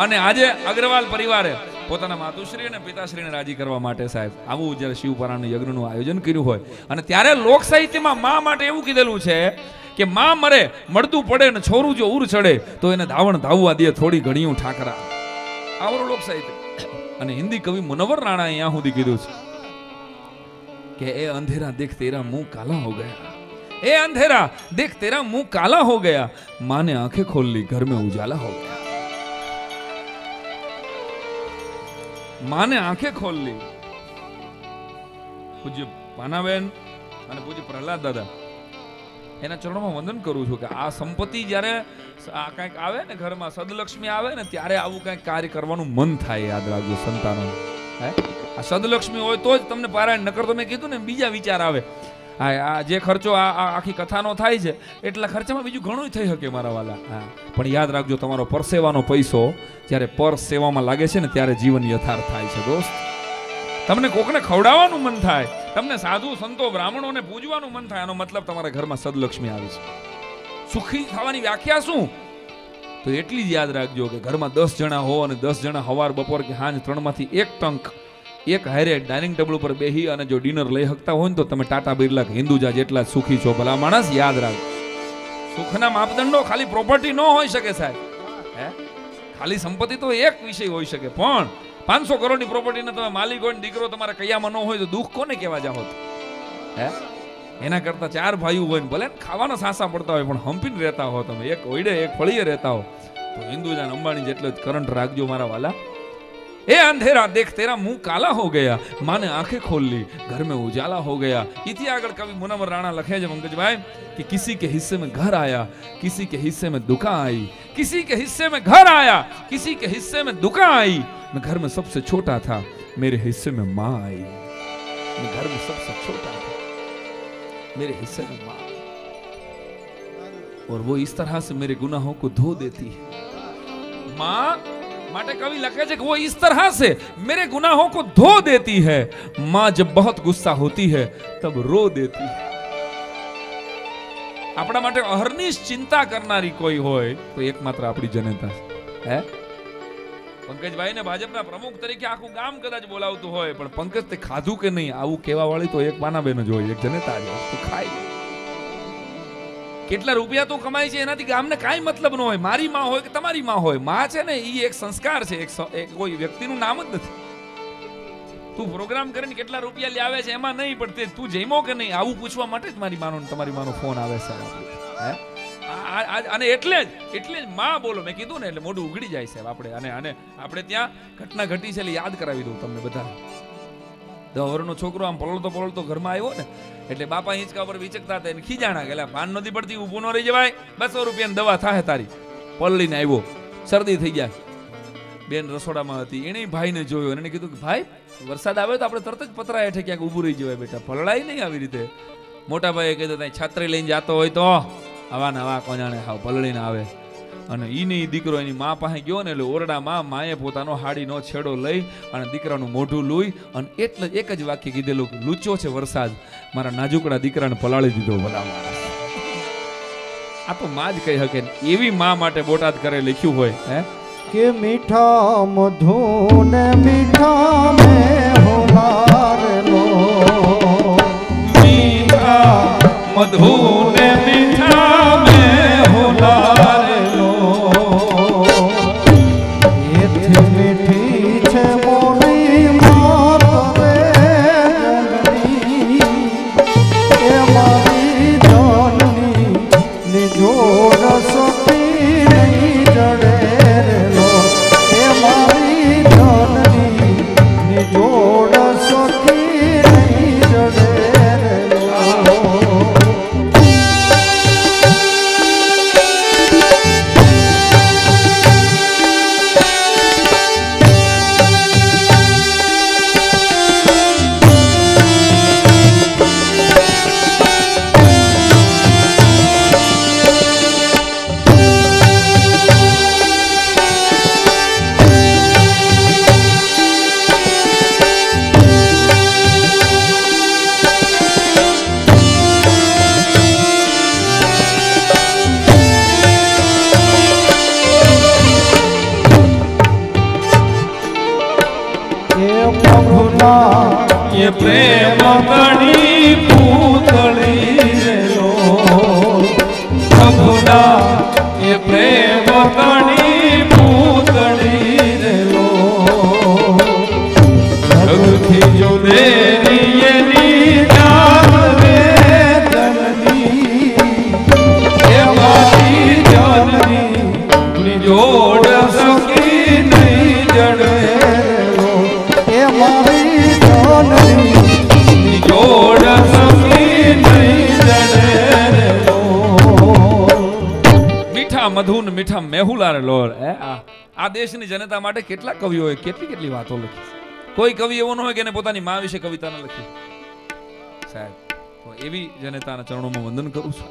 અને આજે અગ્રવાલ પરિવારે પોતાના માતુશ્રી અને પિતાશ્રીને રાજી કરવા માટે સાહેબ આવું જ્યારે શિવપરાણ યજ્ઞનું આયોજન કર્યું હોય અને ત્યારે લોક સાહિત્યમાં મા માટે એવું કીધેલું છે કે મા મરે મળતું પડે ને છોરું જો ઉર ચડે તો એને ધાવણ ધાવવા દે થોડી ઘણીયું ઠાકરા. આવરો લોક સાહિત્ય. અને હિન્દી કવિ મુનવ્વર રાણા અહીંયા સુધી કીધું છે કે એ અંધેરા દેખ તેરા મુંહ કાલા હો ગયા, ए अंधेरा देख तेरा मुंह काला हो गया, माँ ने आंखें खोल ली घर में उजाला हो गया. माँ ने आंखें खोल ली. पूज्य पानाबेन અને પૂજ્ય પ્રહલાદ દાદા એના ચરણોમાં વંદન કરું છું કે આ સંપત્તિ જ્યારે આ કંઈક આવે ને ઘરમાં સદલક્ષ્મી આવે ને ત્યારે આવું કંઈક કાર્ય કરવાનું મન થાય. યાદ રાખજો સંતાનો, આ સદલક્ષ્મી હોય તો જ તમને પારાયણ, નકર તો મેં કીધું ને બીજા વિચાર આવે. આ જે ખર્ચો આખી કથાનો થાય છે એટલા ખર્ચામાં બીજું ઘણું થઈ શકે મારા વાલા. હા, પણ યાદ રાખજો તમારો પરસેવાનો પૈસો જ્યારે પર સેવામાં લાગે છે ને ત્યારે જીવન યથાર્થ થાય છે દોસ્ત. તમને કોકને ખવડાવવાનું મન થાય, તમને સાધુ સંતો બ્રાહ્મણોને પૂજવાનું મન થાય, આનો મતલબ તમારા ઘરમાં સદલક્ષ્મી આવી છે. સુખી થવાની વ્યાખ્યા શું? તો એટલી જ યાદ રાખજો કે ઘરમાં 10 જણા હો અને 10 જણા હવાર બપોર કે હાંજ 3માંથી 1 ટંક એક હારે ડાઇનિંગ ટેબલ ઉપર બેહી અને જો ડિનર લઈ શકતા હોય ને તો તમે ટાટા બિરલા કે હિન્દુજા જેટલા સુખી છો ભલા માણસ. યાદ રાખો સુખના માપદંડો ખાલી પ્રોપર્ટી ન હોઈ શકે સાહેબ, હે ખાલી સંપત્તિ તો એક વિષય હોઈ શકે, પણ 500 કરોડની પ્રોપર્ટીને તમે માલિક હોય ને દીકરો તમારા કૈયામાં ન હોય તો દુઃખ કોને કહેવા જાઓ? હે, એના કરતાં 4 ભાઈઓ હોય ને ભલે ખાવાના સાસા પડતા હોય પણ હંપીને રહેતા હો તમે, એક ઓઈડે એક ફળીએ રહેતા હો તો હિન્દુજા અંબાણી જેટલો જ કરંટ રાખજો મારા વાલા. ए अंधेरा देख तेरा मुंह काला हो गया, माँ ने आंखें खोल ली घर में उजाला हो गया. इति आगळ कवि मुनव्वर राणा लखे जब मंगज भाई कि किसी के हिस्से में घर आया, किसी के हिस्से में दुकान आई, किसी के हिस्से में घर आया, किसी के हिस्से में दुकान आई. मैं घर में सबसे छोटा था, मेरे हिस्से में माँ आई. मैं घर में सबसे छोटा था, मेरे हिस्से में माँ आई. और वो इस तरह से मेरे गुनाहों को धो देती है. माँ माटे कवि लखे कि वो इस तरह से मेरे गुनाहों को धो देती है. माँ जब बहुत गुस्सा होती है तब रो देती है. अपना माटे अहरनीश चिंता करनारी कोई होय तो एकमात्र आपणी जनता है. पंकज भाई ने भाजपा प्रमुख तरीके आखू गाम कदाच बोलावतुं होय पण पंकज ते खाधुं के नहीं आवुं कहेवा वाली तो एक पानाबेन ज होय, एक जनता ज होय. तो खाई કેટલા રૂપિયા તો કમાય છે એનાથી ગામને કાંઈ મતલબ ન હોય. મારી માં હોય કે તમારી માં હોય, માં છે ને એ એક સંસ્કાર છે, એક કોઈ વ્યક્તિનું નામ જ નથી. તું પ્રોગ્રામ કરીને કેટલા રૂપિયા લાવે છે એમાં નહીં પડતી તું જઈમો કે નહીં આવું પૂછવા માટે જ મારી માનો તમારી માનો ફોન આવે સાહેબ. અને એટલે જ માં બોલો મેં કીધું ને એટલે મોઢું ઉઘડી જાય સાહેબ આપણે. અને આપણે ત્યાં ઘટના ઘટી છે એટલે યાદ કરાવી દઉં તમને બધા. 10 વર્ષનો છોકરો આમ પલળતો ઘરમાં આવ્યો ને એટલે બાપા હિંચકા પર વિચકતા હતા એને ખીજાણા ગયેલા ભાન નથી પડતી ઊભો ન રહી જવાય 200 રૂપિયાની દવા થાય તારી. પલળીને આવ્યો, શરદી થઈ ગયા, બેન રસોડામાં હતી, એને ભાઈને જોયો અને એને કીધું કે ભાઈ વરસાદ આવે તો આપણે તરત જ પતરા હેઠે ક્યાંક ઊભું રહી જવાય બેટા, પલળાય નહીં આવી રીતે. મોટા ભાઈએ કીધું ત્યાં છાત્રી લઈને જતો હોય તો આવા નવા કોજાણે હાવ પલળીને આવે. અને એની દીકરો એની મા પાસે ગયો ને એટલે ઓરડામાં માએ પોતાનો હાડીનો છેડો લઈ અને દીકરાનું મોઢું લૂઈ અને એટલે એક જ વાક્ય કીધેલું કે લૂચ્યો છે વરસાદ મારા નાજુકડા દીકરાને પલાળી દીધો ભલા માણસ. આ તો માં જ કહી શકે. એવી માં માટે બોટાદ કરે લખ્યું હોય હે કે મીઠા મધુન મીઠા મેં હોલારલો, મીઠા મધુન મીઠા મેં હોલાર मा ये प्रेम कड़ी पूतली लो सबना ये प्रेम कड़ी पूतली लो रघुखी जो दे મધુન મીઠા મેહુલાર લોર આ દેશની જનતા માટે કેટલા કવિઓએ કેટલી કેટલી વાતો લખી. કોઈ કવિ એવો ન હોય કે એને પોતાની માં વિશે કવિતા ન લખી. સાહેબ તો એવી જનતાના ચરણોમાં વંદન કરું છું.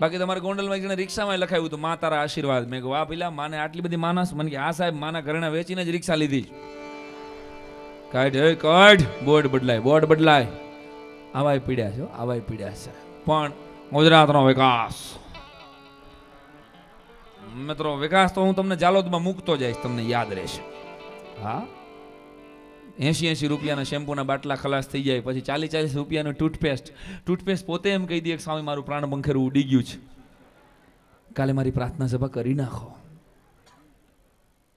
બાકી તમારે ગોંડલમાં જેને રિક્ષામાં લખાયું તો મા તારા આશીર્વાદ. મેં કહ્યું આ પેલા માને આટલી બધી માનસ મને કે આ સાહેબ માના ઘરેણા વેચીને જ રિક્ષા લીધી. કાઢ હે કાઢ બોર્ડ બદલાય બોર્ડ બદલાય. આવાય પીડ્યા છે આવાય પીડ્યા છે પણ ગુજરાતનો વિકાસ મિત્રો વિકાસ તો હું તમને જાલોદમાં મૂકતો જઈશ તમને યાદ રહેશે. હા 80-80 રૂપિયાના શેમ્પૂના બાટલા ખલાસ થઈ જાય પછી 40-40 રૂપિયાનું ટૂથપેસ્ટ પોતે એમ કહી દે કે સ્વામી મારું પ્રાણ બંખેરું ઉડી ગયું છે કાલે મારી પ્રાર્થના સભા કરી નાખો.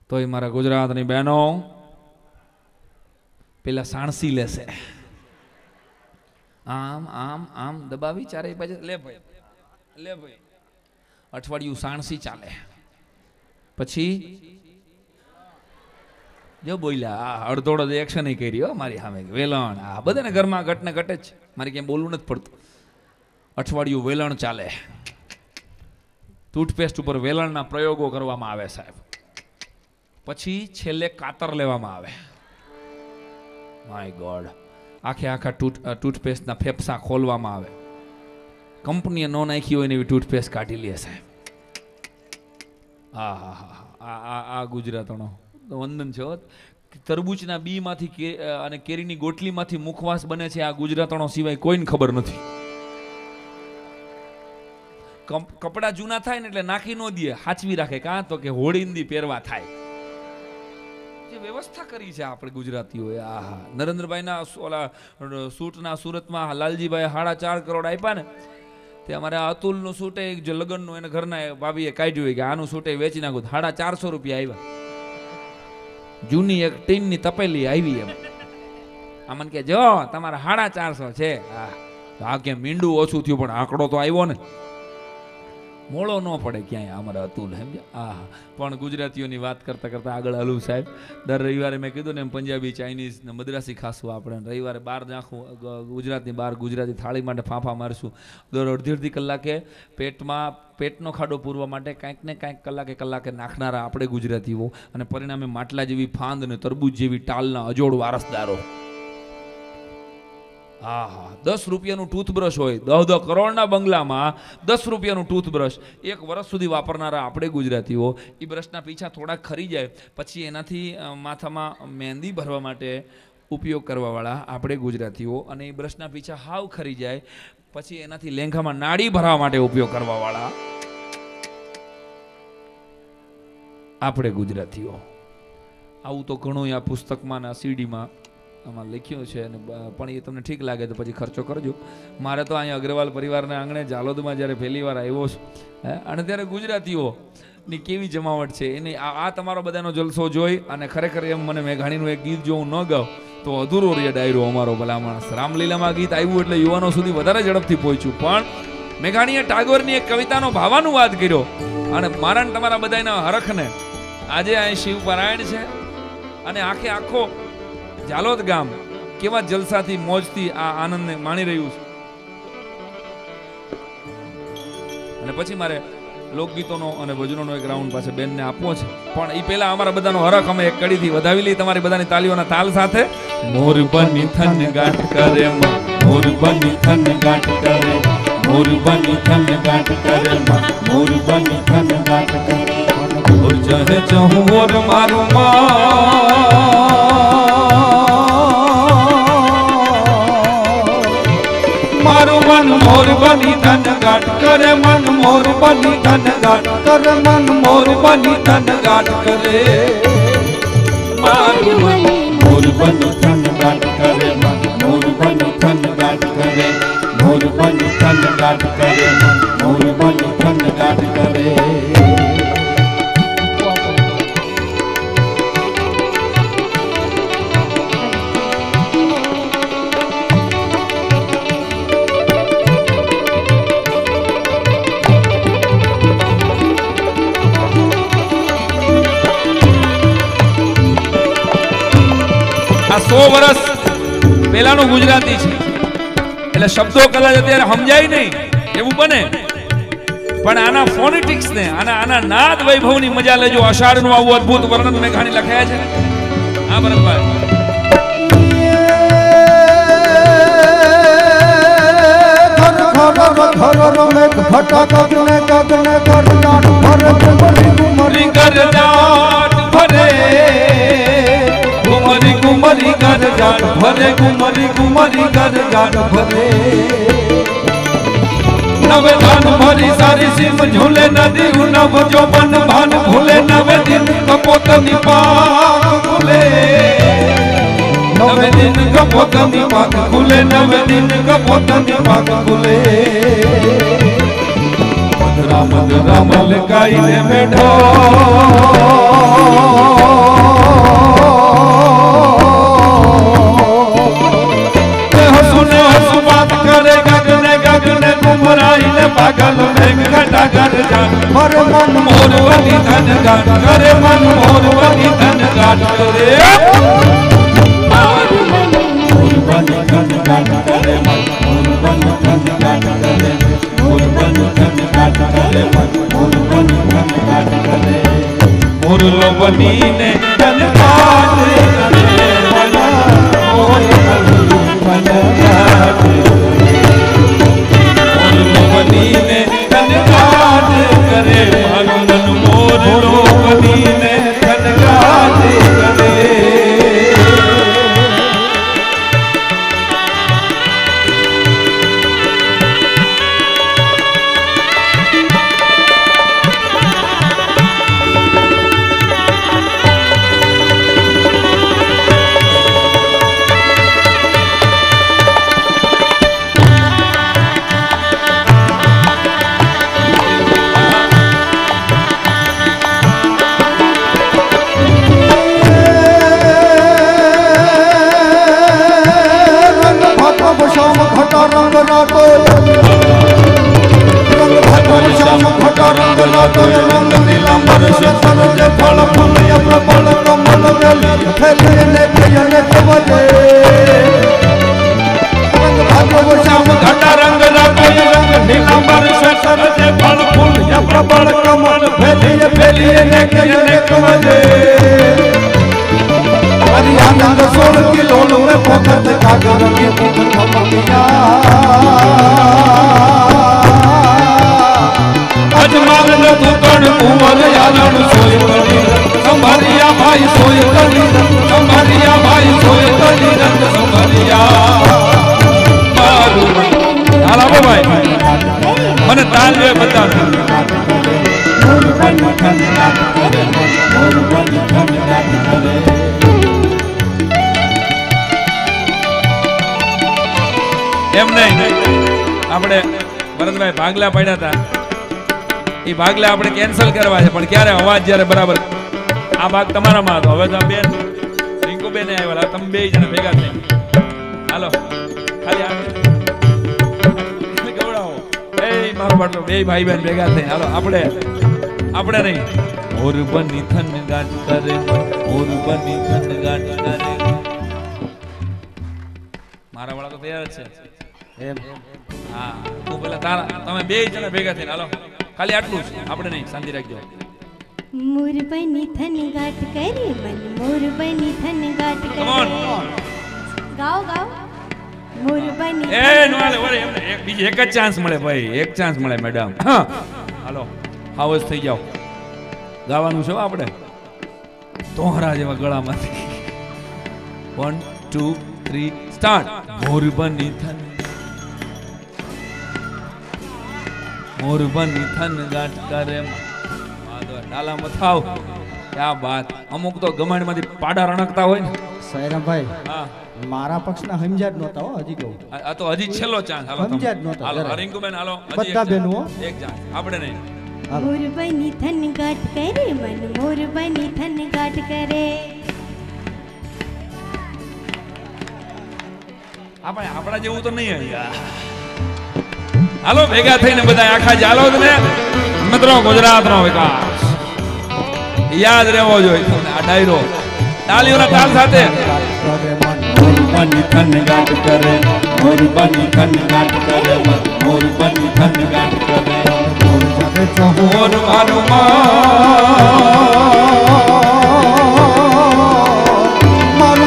તોય મારા ગુજરાતની બહેનો પેલા સાણસી લેશે આમ આમ આમ દબાવી ચારે બાજુ લે ભાઈ લે ભાઈ અઠવાડિયું સાણસી ચાલે પછી જો બોલ્યા આ અડધોડો એક્શન કર્યો મારી સામે વેલણ આ બધાને ઘરમાં ઘટને ઘટે જ મારે ક્યાંય બોલવું નથી પડતું. અઠવાડિયું વેલણ ચાલે ટૂથપેસ્ટ ઉપર વેલણના પ્રયોગો કરવામાં આવે સાહેબ પછી છેલ્લે કાતર લેવામાં આવે. માય ગોડ આખે આખા ટૂથપેસ્ટના ફેફસા ખોલવામાં આવે. કંપનીએ ન નાખી હોય ને એવી ટૂથપેસ્ટ કાઢી લે સાહેબ. આ હા હા આ આ ગુજરાતનો વંદન છે. તરબૂચના બીમાંથી અને કેરીની ગોટલીમાંથી મુખવાસ બને છે આ ગુજરાતનો સિવાય કોઈને ખબર નથી. કપડાં જૂના થાય ને એટલે નાખી ન દે હાચવી રાખે કાં તો કે હોળીંદી પહેરવા થાય. વ્યવસ્થા કરી છે આપણે ગુજરાતીઓએ. આહા નરેન્દ્રભાઈના ઓલા સૂટના સુરતમાં લાલજીભાઈ 4.5 કરોડ આપ્યા ને તે અમારે અતુલનું સૂટે એક જો લગ્નનું એને ઘરના ભાભીએ કાઢ્યું કે આનું સૂટે વેચી નાખું 450 રૂપિયા આવ્યા. જૂની એક ટીનની તપેલી આવી એમ આમ કે જો તમારા 450 છે. હા કે મીંડું ઓછું થયું પણ આંકડો તો આવ્યો ને મોળો ન પડે ક્યાંય અમારા અતુલ સમજ્યા. આહા પણ ગુજરાતીઓની વાત કરતાં કરતાં આગળ હલું સાહેબ. દર રવિવારે મેં કીધું ને એમ પંજાબી ચાઇનીઝ ને મદ્રાસી ખાશું આપણે રવિવારે બહાર નાખું ગુજરાતની બહાર ગુજરાતી થાળી માટે ફાંફા મારશું. દર અડધી કલાકે પેટમાં પેટનો ખાડો પૂરવા માટે કાંઈક ને કાંઈક કલાકે નાખનારા આપણે ગુજરાતીઓ અને પરિણામે માટલા જેવી ફાંદ અને તરબૂચ જેવી ટાલના અજોડ વારસદારો. હા હા 10 રૂપિયાનું ટૂથબ્રશ હોય 10-10 કરોડના બંગલામાં 10 રૂપિયાનું ટૂથબ્રશ 1 વર્ષ સુધી વાપરનારા આપણે ગુજરાતીઓ એ બ્રશના પીછા થોડા ખરી જાય પછી એનાથી માથામાં મહેંદી ભરવા માટે ઉપયોગ કરવાવાળા આપણે ગુજરાતીઓ અને એ બ્રશના પીછા હાવ ખરી જાય પછી એનાથી લેંઘામાં નાડી ભરવા માટે ઉપયોગ કરવાવાળા આપણે ગુજરાતીઓ. આવું તો ઘણું આ પુસ્તકમાં ને સીડીમાં આમાં લખ્યું છે અને પણ એ તમને ઠીક લાગે તો પછી ખર્ચો કરજો. મારે તો અહીંયા અગ્રવાલ પરિવારના આંગણે જાલોદમાં જ્યારે પહેલી વાર આવ્યો છું હે અને ત્યારે ગુજરાતીઓની કેવી જમાવટ છે એને આ તમારો બધાનો જલસો જોઈ અને ખરેખર એમ મને મેઘાણીનું એક ગીત જો હું ન ગાઉં તો અધૂરો રે ડાયરો અમારો ભલા માણસ. રામલીલામાં ગીત આવ્યું એટલે યુવાનો સુધી વધારે ઝડપથી પહોંચ્યું પણ મેઘાણીએ ટાગોરની એક કવિતાનો ભાવાનુવાદ કર્યો અને મારા તમારા બધાના હરખને આજે અહીં શિવપારાયણ છે અને આખે આખો જાલોદ ગામ કેવા જલસાથી મોજથી આ આનંદને માણી રહ્યું છે. અને પછી મારે લોકગીતોનો અને ભજનોનો એક રાઉન્ડ પાસે બેનને આપવો છે પણ એ પહેલા અમારા બધાનો હરખ અમે એક કડીથી વધાવી લઈએ તમારી બધાની તાલીઓના તાલ સાથે. મોર બની થન ગાટ કરે મોર બની થન ગાટ કરે મોર બની થન ગાટ કરે મોર બની થન ગાટ કરે મોર જહે જહું મોર મારું માં मन मोर बनी धन गाट करे मन मोर बनी धन गाट करे मन मोर बनी धन गाट करे मोर बनी धन गाट करे मोर बन खन गाट करे मोर बन खन गाट करे मोर बन खन गाट करे। सौ वर्ष पेलाનું ગુજરાતી છે એટલે શબ્દો કદાચ અત્યારે સમજાય નહીં એવું બને, પણ આના ફોનેટિક્સ ને આના આના નાદ વૈભવની મજા લેજો। આષાઢનું આવું અદ્ભુત વર્ણન મેઘાણી લખાયા છે આ ભરતભાઈ। ઘર મે ફટાકા કને કને કરનાટ ભરત ભરી ગુમરી કરનાટ ભરે गुमरी गुमरी कर जाट भरे गुमरी गुमरी कर जाट भरे। नव धान भरी सारी सिम झूले नदी नव जो मन भान भूले नव दिन कपोतनी पाक खुले नव दिन कपोतनी पाक खुले नव दिन कपोतनी पाक खुले। मधुरा मधुरा मलकाई ने बैठो पागल में घटा घट जाट मन मोर वाली धन गाट करे मन मोर वाली धन गाट करे मोर वाली धन गाट करे मन मोर वाली धन गाट करे मोर वाली धन गाट करे मन मोर वाली धन गाट करे। मोर लोबनी ने धन गाट करे मोर वाली धन गाट में धन गाट करे मन मोर लोबनी में धन गाट करे। भागला पड़ा था ये भागला आपने कैंसल करवा है पर क्या रे आवाज जरा बराबर आ भाग तुम्हारा मात हवे तो बेन रिंकू बेन आए वाला तुम बे जना भेगा थे हेलो खाली आपने गवड़ाओ ए मारो बटलो बे भाई बहन भेगा थे हेलो आपने आपने नहीं मोर बनी धन गाट करे मोर बनी धन गाट करे मारा वाला तो तैयार छे एम हां તમે બે જણા ભેગા થઈને હાલો ખાલી આટલું જ આપણે નહીં શાંતિ રાખજો। મોર બની ધન ગાટ કરે મન મોર બની ધન ગાટ કરે ગાઓ ગાઓ મોર બની એ નોલે ઓરે એમને એક બીજી એક જ ચાન્સ મળે ભાઈ એક ચાન્સ મળે મેડમ હાલો હાવસ થઈ જાવ ગાવાનું છે આપણે તોહરા જેવા ગળામાંથી 1 2 3 સ્ટાર્ટ। મોર બની ધન मोर बनी धन गाट करे माधव डाला मथाव क्या बात। अमुक तो गमाण में पाड़ा रनकता हो सायराम भाई। हाँ मारा पक्ष ना हमजाद नोता हो हजी कहूं आ तो हजी छेलो चांस हालो हमजाद नोता हालो रिंकू बेन हालो बत्ता बेनो एक चांस आपने नहीं मोर बनी धन गाट करे मन मोर बनी धन गाट करे આપણે આપડા જેવું તો નહીં અહીંયા હાલો ભેગા થઈને બધા આખા જાલોદ ને મિત્રો ગુજરાતનો વિકાસ યાદ રહેવો જોઈએ આ ડાયરો તાલીઓના તાલ સાથે મોર બની ધન ગાટ કરે મોર બની ધન ગાટ કરે મોર જગે ચહોર મારું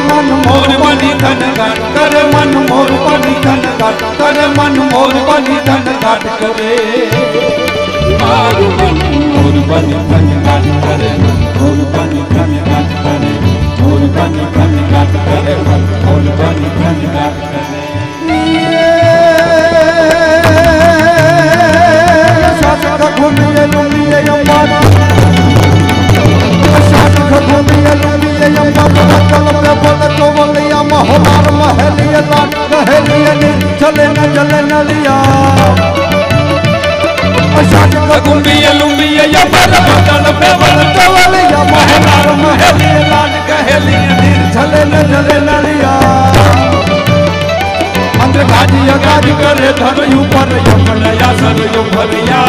મન મોર બની ધન ગાટ કરે મન મોર બની ધન ગાટ કરે મન મોર બની ધન ગાટ કરે મારું મન મોર બની ધન ગાટ કરે મોર બની ધન ગાટ કરે મોર બની ધન ગાટ કરે મોર બની ધન ગાટ કરે સાસા ઘુમીએ લુમીએ અંબા સાસા ઘુમીએ લુમીએ અંબા तो बोलिया मोहबार महलिया लाट कहलिया ने चले न लिया अशाक गुंबिया लुंबिया या बदन पे बदन बोलिया मोहबार महलिया लाट कहलिया ने चले न लिया अंदर गाजी गाजी करे धर ऊपर यमनया सर युभरिया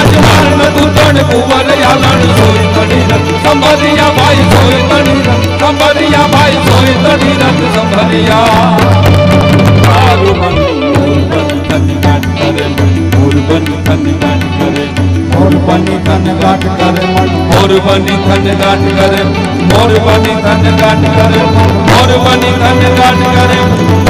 अजवार न दूधन कुवर यालन सोई संभरिया भाई सोई तनी रत संभरिया भाई सोई तनी रत संभरिया मारू मन मोर बनी धन गाट करे मोर बनी धन गाट करे मोर बनी धन गाट करे मोर बनी धन गाट करे मोर बनी धन गाट करे मोर बनी धन गाट करे।